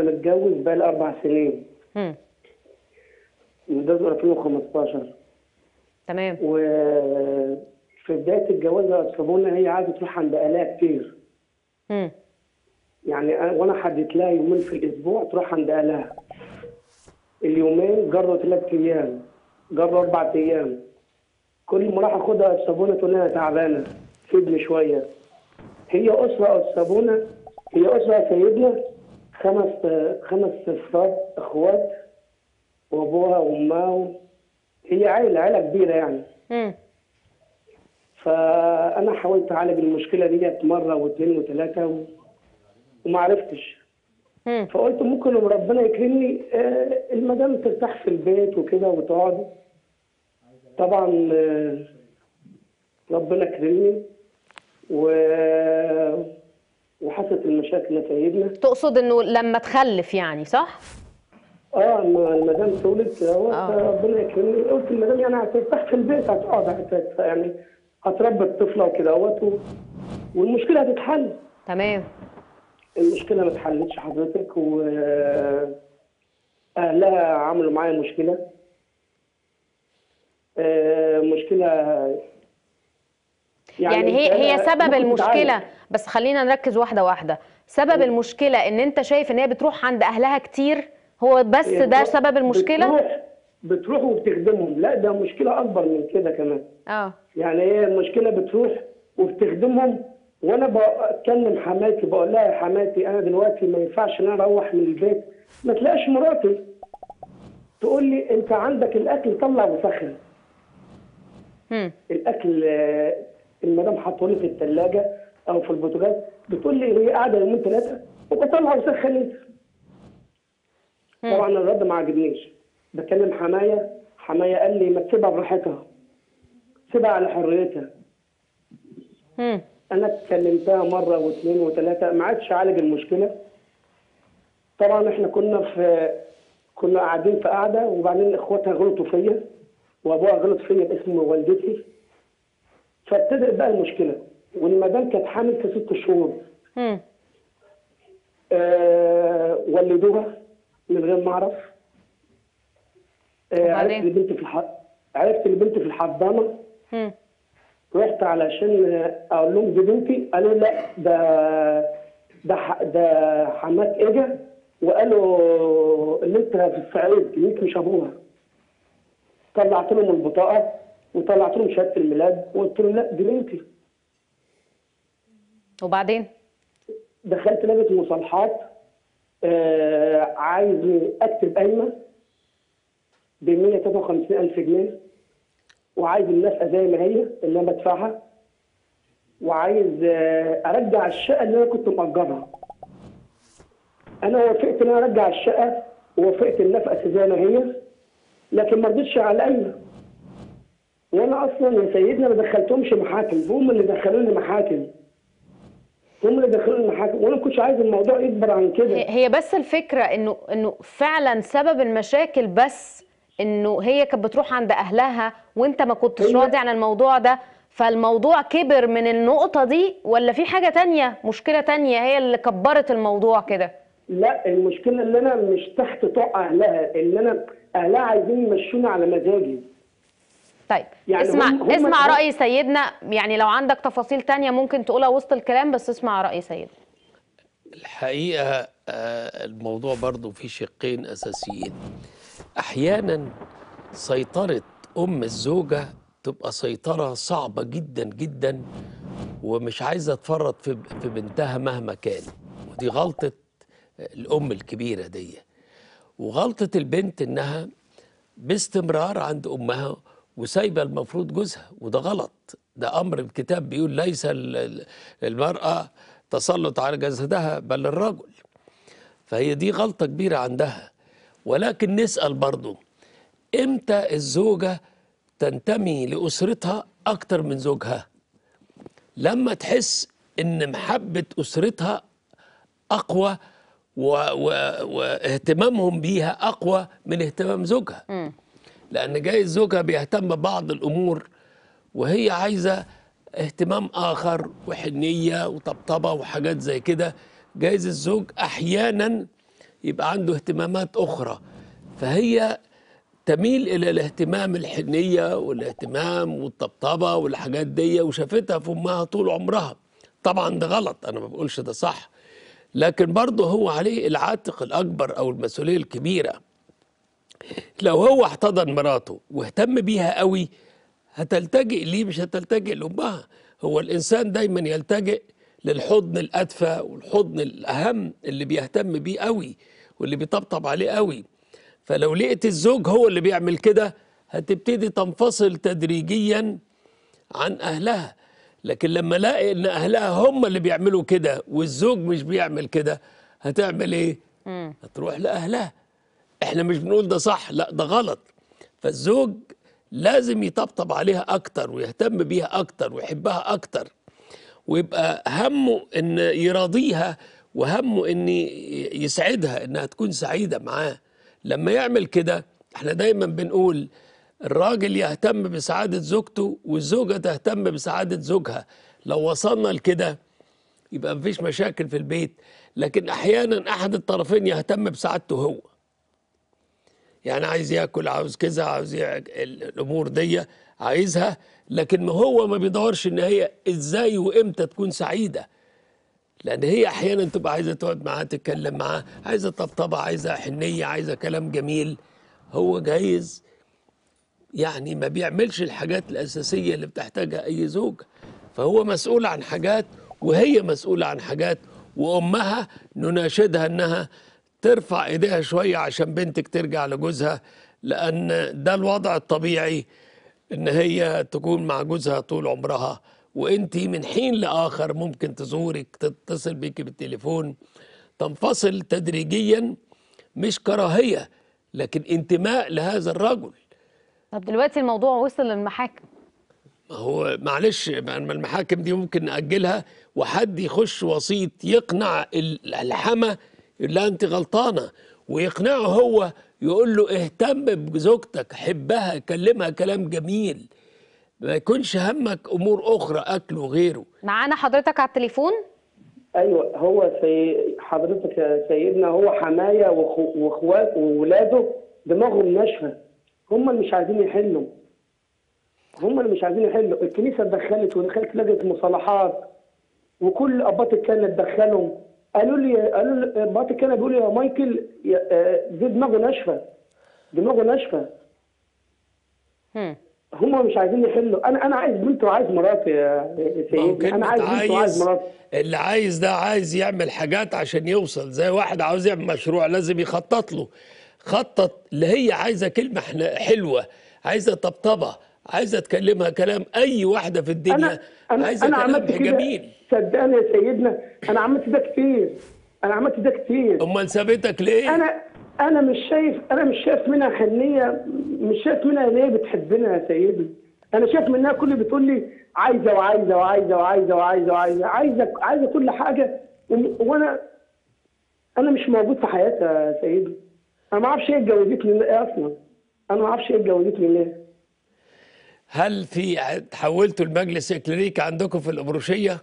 انا متجوز بقى لي 4 سنين. ده 2015. تمام. وفي بدايه الجواز اصابونا هي عايزه تروح عند اهلها كتير. يعني وانا حددت لها يومين في الاسبوع تروح عند اهلها. اليومين جروا 3 ايام، جروا 4 ايام. كل ما راح اخدها الصابونه تقول لي انا تعبانه سيبني شويه. هي اسره الصابونه، هي اسره سيدنا 5 افراد اخوات، وابوها وامها، هي عائله كبيره يعني. فانا حاولت اعالج المشكله ديت مره واثنين وثلاثه وما عرفتش. فقلت ممكن ربنا يكرمني المدام ترتاح في البيت وكده وتقعد. طبعا ربنا كرمني وحصلت المشاكل يا سيدنا. تقصد انه لما تخلف يعني، صح؟ المدام تولد ربنا يكرمني، قلت المدام يعني هترتاح في البيت، هتقعد يعني هتربي الطفله وكده والمشكله هتتحل. تمام. المشكله ما اتحلتش حضرتك، واهلها عملوا معايا مشكله يعني هي سبب المشكله. بس خلينا نركز واحده واحده. سبب المشكله ان انت شايف ان هي بتروح عند اهلها كتير، هو بس ده سبب المشكله؟ بتروح وبتخدمهم. لا، ده مشكله اكبر من كده كمان. يعني هي المشكله بتروح وبتخدمهم، وانا بكلم حماتي بقول لها يا حماتي انا دلوقتي ما ينفعش ان انا اروح من البيت ما تلاقيش مراتي. تقول لي انت عندك الاكل طلع وسخن. الاكل المدام حاطهولي في الثلاجه او في البوتاجاز، بتقول لي هي قاعده يومين ثلاثه وبطلع وسخن انت. طبعا الرد ما عجبنيش. بكلم حمايه قال لي ما تسيبها براحتها، سيبها على حريتها. انا اتكلمتها مره واثنين وثلاثه ما عادش اعالج المشكله. طبعا احنا كنا قاعدين في قعده، وبعدين اخواتها غلطوا فيا وابوها غلط فيا باسم والدتي، فابتدأت بقى المشكله. والمدام كانت حامل في 6 شهور. ولدوها من غير ما اعرف. عرفت ان بنتي في الحضانه. رحت علشان اقول لهم دي بنتي، قالوا لا ده حماك اجى وقالوا اللي انت في الصعيد ليك مش ابوها. طلعت لهم البطاقه وطلعت لهم شهاده الميلاد وقلت لهم لا دي بنتي. وبعدين دخلت لجنه مصالحات، عايز اكتب قايمه ب 153,000 جنيه، وعايز النفقه زي ما هي اللي انا بدفعها، وعايز ارجع الشقه اللي انا كنت مأجرها. انا وافقت ان انا ارجع الشقه ووافقت النفقه زي ما هي، لكن ما رضيتش على القايمه. وانا اصلا يا سيدنا ما دخلتهمش محاكم، هم اللي دخلوني محاكم. وانا ما كنتش عايز الموضوع يكبر عن كده. هي بس الفكره انه فعلا سبب المشاكل بس انه هي كانت بتروح عند اهلها وانت ما كنتش راضي عن الموضوع ده، فالموضوع كبر من النقطه دي، ولا في حاجه تانية، مشكله تانية هي اللي كبرت الموضوع كده؟ لا، المشكله اللي انا مش تحت طوق اهلها، اللي انا اهلها عايزين يمشوني على مزاجي. طيب يعني اسمع راي سيدنا، يعني لو عندك تفاصيل تانية ممكن تقولها وسط الكلام، بس اسمع راي سيدنا. الحقيقه الموضوع برضو فيه شقين اساسيين. احيانا سيطره الزوجه تبقى سيطره صعبه جدا جدا، ومش عايزه تفرط في بنتها مهما كان، ودي غلطه الام الكبيره دي. وغلطه البنت انها باستمرار عند امها وسايبه المفروض جوزها، وده غلط. ده امر الكتاب بيقول ليس للمراه تسلط على جسدها بل الرجل. فهي دي غلطه كبيره عندها. ولكن نسأل برضو امتى الزوجة تنتمي لأسرتها أكتر من زوجها؟ لما تحس إن محبة أسرتها أقوى واهتمامهم بيها أقوى من اهتمام زوجها. لأن جاي زوجها بيهتم ببعض الأمور وهي عايزة اهتمام آخر وحنية وطبطبة وحاجات زي كده. جايز الزوج أحيانا يبقى عنده اهتمامات أخرى، فهي تميل إلى الاهتمام، الحنية والاهتمام والطبطبة والحاجات دي، وشافتها في أمها طول عمرها. طبعا ده غلط، أنا ما بقولش ده صح، لكن برضه هو عليه العاتق الأكبر أو المسؤولية الكبيرة. لو هو احتضن مراته واهتم بيها قوي هتلتجئ ليه، مش هتلتجئ لأمها. هو الإنسان دايما يلتجئ للحضن الأدفى والحضن الأهم اللي بيهتم بيه قوي واللي بيطبطب عليه قوي. فلو لقيت الزوج هو اللي بيعمل كده هتبتدي تنفصل تدريجيا عن أهلها. لكن لما الاقي إن أهلها هم اللي بيعملوا كده والزوج مش بيعمل كده، هتعمل إيه؟ هتروح لأهلها. إحنا مش بنقول ده صح، لا ده غلط. فالزوج لازم يطبطب عليها أكتر ويهتم بيها أكتر ويحبها أكتر، ويبقى همه إن يراضيها وهمه إن يسعدها، إنها تكون سعيدة معاه. لما يعمل كده، احنا دايما بنقول الراجل يهتم بسعادة زوجته والزوجة تهتم بسعادة زوجها. لو وصلنا لكده يبقى مفيش مشاكل في البيت. لكن أحيانا أحد الطرفين يهتم بسعادته هو، يعني عايز ياكل، عاوز كذا، عاوز الأمور دي عايزها، لكن هو ما بيدورش إن هي إزاي وإمتى تكون سعيدة. لأن هي أحيانا تبقى عايزة تقعد معاه، تتكلم معاه، عايزة طبطبة، عايزة حنية، عايزة كلام جميل. هو جايز يعني ما بيعملش الحاجات الأساسية اللي بتحتاجها أي زوج. فهو مسؤول عن حاجات وهي مسؤولة عن حاجات، وأمها نناشدها إنها ترفع إيديها شوية عشان بنتك ترجع لجوزها، لأن ده الوضع الطبيعي إن هي تكون مع جوزها طول عمرها، وإنتي من حين لآخر ممكن تزورك، تتصل بيكي بالتليفون، تنفصل تدريجيا، مش كراهية لكن انتماء لهذا الرجل. طب دلوقتي الموضوع وصل للمحاكم. ما هو معلش، المحاكم دي ممكن نأجلها وحد يخش وسيط يقنع الحما لا أنت غلطانة، ويقنعه هو، يقول له اهتم بزوجتك، حبها، كلمها كلام جميل، ما يكونش همك امور اخرى اكل وغيره. معانا حضرتك على التليفون؟ ايوه، هو حضرتك يا سيدنا، هو حمايه واخواته وولاده دماغهم ناشفه، هم اللي مش عايزين يحلوا، الكنيسه اتدخلت ودخلت لجنه مصالحات، وكل اباط الكنيسه اتدخلوا، قالوا لي اباط الكنيسه بيقول يا مايكل دي دماغه ناشفه، هم مش عايزين يحلوا. انا عايز بنته وعايز مراتي يا سيدي، انا عايز بنته وعايز مراتي. اللي عايز ده عايز يعمل حاجات عشان يوصل، زي واحد عاوز يعمل مشروع لازم يخطط له، خطط. اللي هي عايزه كلمه حلوه، عايزه طبطبه، عايزه تكلمها كلام، اي واحده في الدنيا عايزه كلام جميل. صدقني يا سيدنا انا عملت ده كتير، امال سابتك ليه؟ انا مش شايف منها حنيه، مش شايف منها ان هي بتحبنا يا سيدي. انا شايف منها كل اللي بتقول لي عايزه وعايزه وعايزه وعايزه وعايزه وعايزه عايزه عايزه كل حاجه، وانا مش موجود في حياتها يا سيدي. انا ما اعرفش هي اتجوزتني ليه اصلا، هل في تحولتوا لمجلس اكليريك عندكم في الابروشيه؟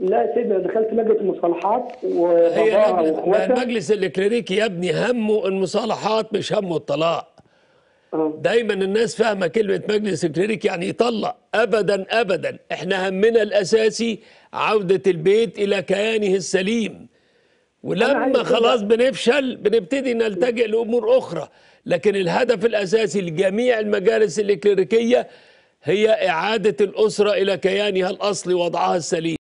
لا يا سيدي، دخلت لجنه مصالحات وباباها واخواتها. المجلس الاكليريكي يا ابني همه المصالحات مش همه الطلاق. دايما الناس فاهمه كلمه مجلس اكليريكي يعني يطلق، ابدا ابدا. احنا همنا الاساسي عوده البيت الى كيانه السليم، ولما خلاص بنفشل بنبتدي نلتجئ لامور اخرى، لكن الهدف الاساسي لجميع المجالس الاكليريكيه هي اعاده الاسره الى كيانها الاصلي ووضعها السليم.